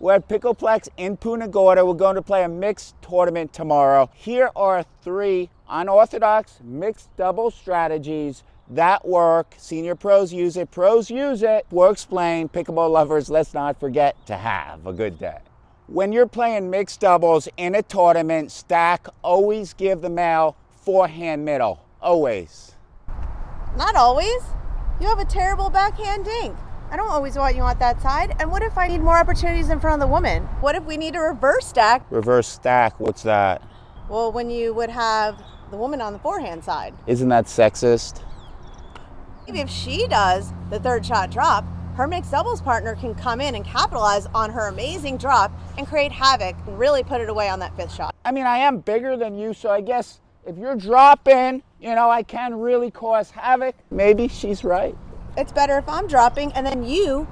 We're at Pickleplex in Punta Gorda. We're going to play a mixed tournament tomorrow. Here are three unorthodox mixed double strategies that work. Senior pros use it. Pros use it. We'll explain. Pickleball lovers, let's not forget to have a good day. When you're playing mixed doubles in a tournament stack, always give the male forehand middle. Always. Not always. You have a terrible backhand dink. I don't always want you on that side. And what if I need more opportunities in front of the woman? What if we need a reverse stack? Reverse stack, what's that? Well, when you would have the woman on the forehand side. Isn't that sexist? Maybe if she does the third shot drop, her mixed doubles partner can come in and capitalize on her amazing drop and create havoc and really put it away on that fifth shot. I mean, I am bigger than you, so I guess if you're dropping, you know, I can really cause havoc. Maybe she's right. It's better if I'm dropping, and then you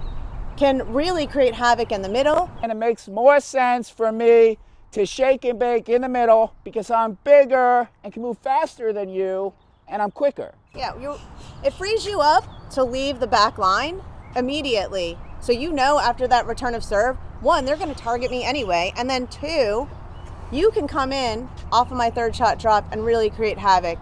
can really create havoc in the middle. And it makes more sense for me to shake and bake in the middle because I'm bigger and can move faster than you, and I'm quicker. Yeah, it frees you up to leave the back line immediately. So you know after that return of serve, one, they're going to target me anyway, and then two, you can come in off of my third shot drop and really create havoc.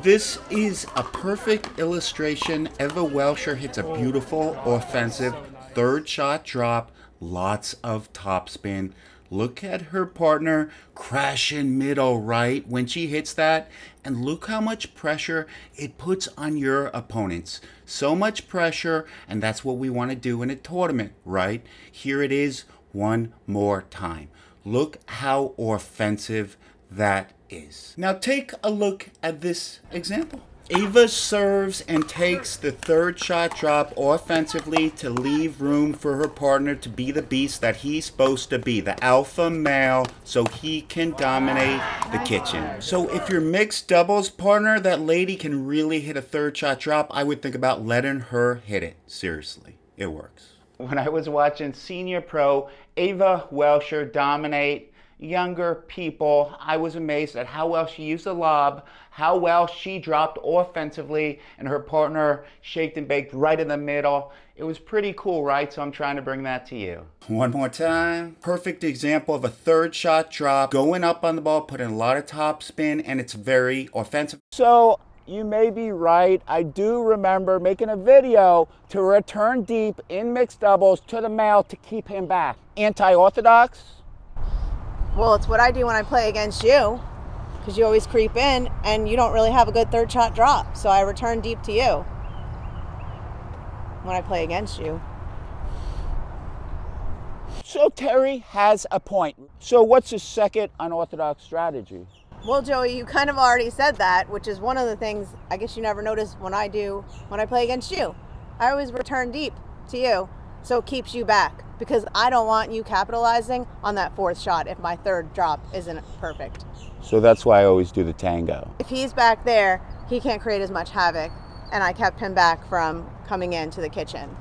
This is a perfect illustration. Eva Welcher hits a beautiful offensive third shot drop, lots of topspin. Look at her partner crashing middle right when she hits that, and look how much pressure it puts on your opponents. So much pressure, and that's what we want to do in a tournament, right? Here it is one more time. Look how offensive that is. Now take a look at this example. Eva serves and takes the third shot drop offensively to leave room for her partner to be the beast that he's supposed to be, the alpha male, so he can dominate the kitchen. So if your mixed doubles partner, that lady can really hit a third shot drop, I would think about letting her hit it. Seriously, it works. When I was watching senior pro Eva Welcher dominate younger people, I was amazed at how well she used the lob, how well she dropped offensively, and her partner shaked and baked right in the middle. It was pretty cool, right? So I'm trying to bring that to you. One more time. Perfect example of a third shot drop, going up on the ball, putting a lot of topspin, and it's very offensive. So you may be right. I do remember making a video to return deep in mixed doubles to the male to keep him back. Anti-orthodox? Well, it's what I do when I play against you, because you always creep in and you don't really have a good third shot drop. So I return deep to you when I play against you. So Terry has a point. So what's his second unorthodox strategy? Well, Joey, you kind of already said that, which is one of the things I guess you never notice when I do when I play against you. I always return deep to you, so it keeps you back, because I don't want you capitalizing on that fourth shot if my third drop isn't perfect. So that's why I always do the tango. If he's back there, he can't create as much havoc, and I kept him back from coming into the kitchen.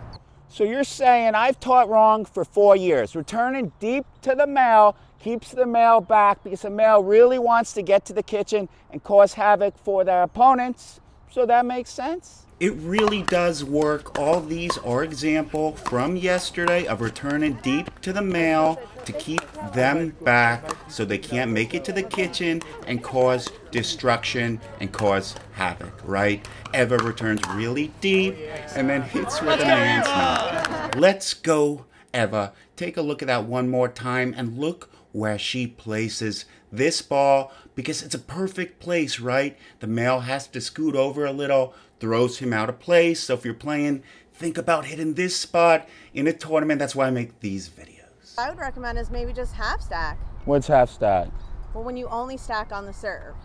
So you're saying I've taught wrong for 4 years. Returning deep to the male keeps the male back because the male really wants to get to the kitchen and cause havoc for their opponents. So that makes sense? It really does work. All these are examples from yesterday of returning deep to the male to keep them back so they can't make it to the kitchen and cause destruction and cause havoc, right? Eva returns really deep and then hits with an man's knock. Let's go, Eva. Take a look at that one more time and look where she places this ball, because it's a perfect place, right? The male has to scoot over a little, throws him out of place. So if you're playing, think about hitting this spot in a tournament. That's why I make these videos. I would recommend is maybe just half stack. What's half stack? Well, when you only stack on the serve.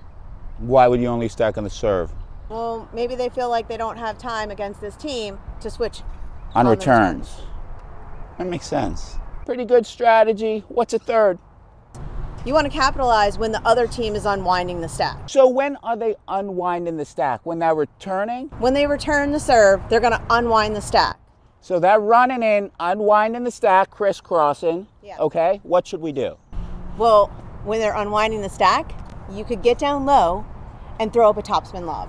Why would you only stack on the serve? Well, maybe they feel like they don't have time against this team to switch on returns. That makes sense. Pretty good strategy. What's a third? You want to capitalize when the other team is unwinding the stack. So when are they unwinding the stack? When they're returning? When they return the serve, they're going to unwind the stack. So they're running in, unwinding the stack, crisscrossing. Yeah. Okay, what should we do? Well, when they're unwinding the stack, you could get down low and throw up a topspin lob.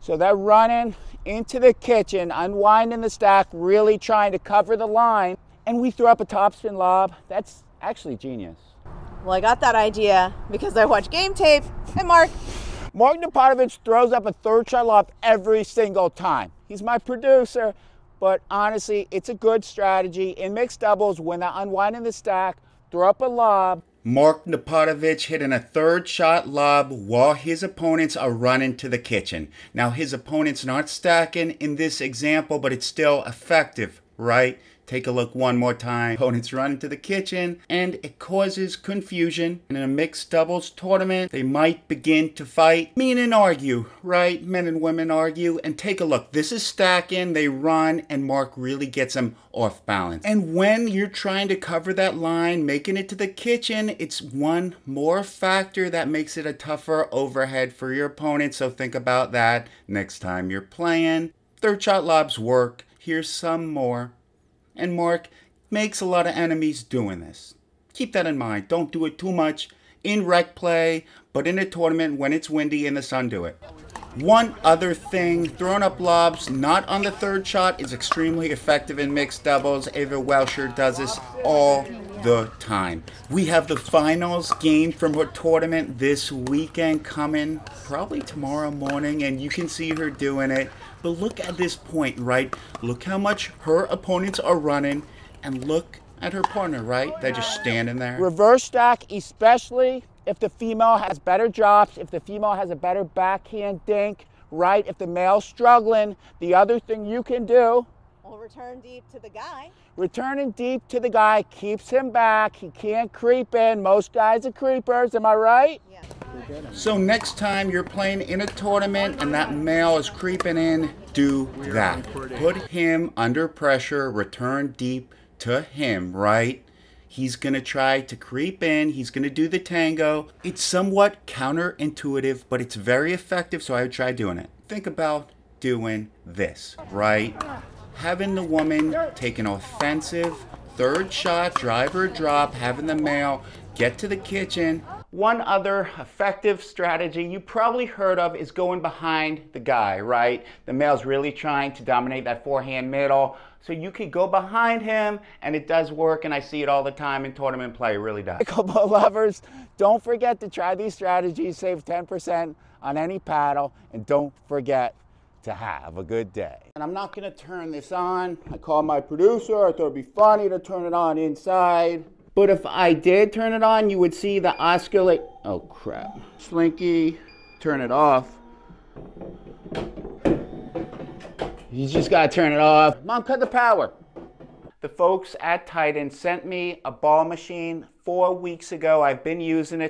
So they're running into the kitchen, unwinding the stack, really trying to cover the line. and we threw up a topspin lob. That's actually genius. Well, I got that idea because I watch game tape and Mark Napotovich throws up a third shot lob every single time. He's my producer, but honestly, it's a good strategy. In mixed doubles, when they're unwinding the stack, throw up a lob. Mark Napotovich hitting a third shot lob while his opponents are running to the kitchen. Now, his opponent's not stacking in this example, but it's still effective, right? Take a look one more time. Opponents running to the kitchen, and it causes confusion. And in a mixed doubles tournament, they might begin to fight, meaning argue, right? Men and women argue. And take a look. This is stacking. They run, and Mark really gets them off balance. And when you're trying to cover that line, making it to the kitchen, it's one more factor that makes it a tougher overhead for your opponent. So think about that next time you're playing. Third shot lobs work. Here's some more. And Mark makes a lot of enemies doing this. Keep that in mind. Don't do it too much in rec play, but in a tournament when it's windy and the sun, do it. One other thing, throwing up lobs not on the third shot is extremely effective in mixed doubles. Eva Welcher does this all the time. We have the finals game from her tournament this weekend coming, probably tomorrow morning, and you can see her doing it. But look at this point, right? Look how much her opponents are running, and look at her partner, right? They're just standing there. Reverse stack, especially if the female has better drops, if the female has a better backhand dink, right? If the male's struggling, the other thing you can do, well, return deep to the guy. Returning deep to the guy keeps him back. He can't creep in. Most guys are creepers. Am I right? Yeah. So next time you're playing in a tournament and that male is creeping in, do that. Put him under pressure. Return deep to him, right? He's going to try to creep in. He's going to do the tango. It's somewhat counterintuitive, but it's very effective, so I would try doing it. Think about doing this, right? Having the woman take an offensive third shot, drive or drop, having the male get to the kitchen. One other effective strategy you probably heard of is going behind the guy, right? The male's really trying to dominate that forehand middle. So you could go behind him, and it does work, and I see it all the time in tournament play. It really does. Pickleball lovers, don't forget to try these strategies. Save 10% on any paddle, and don't forget to have a good day. And I'm not gonna turn this on. I called my producer. I thought it'd be funny to turn it on inside. But if I did turn it on, you would see the oscillate. Oh crap. Slinky, turn it off. You just gotta turn it off. Mom, cut the power. The folks at Titan sent me a ball machine 4 weeks ago. I've been using it.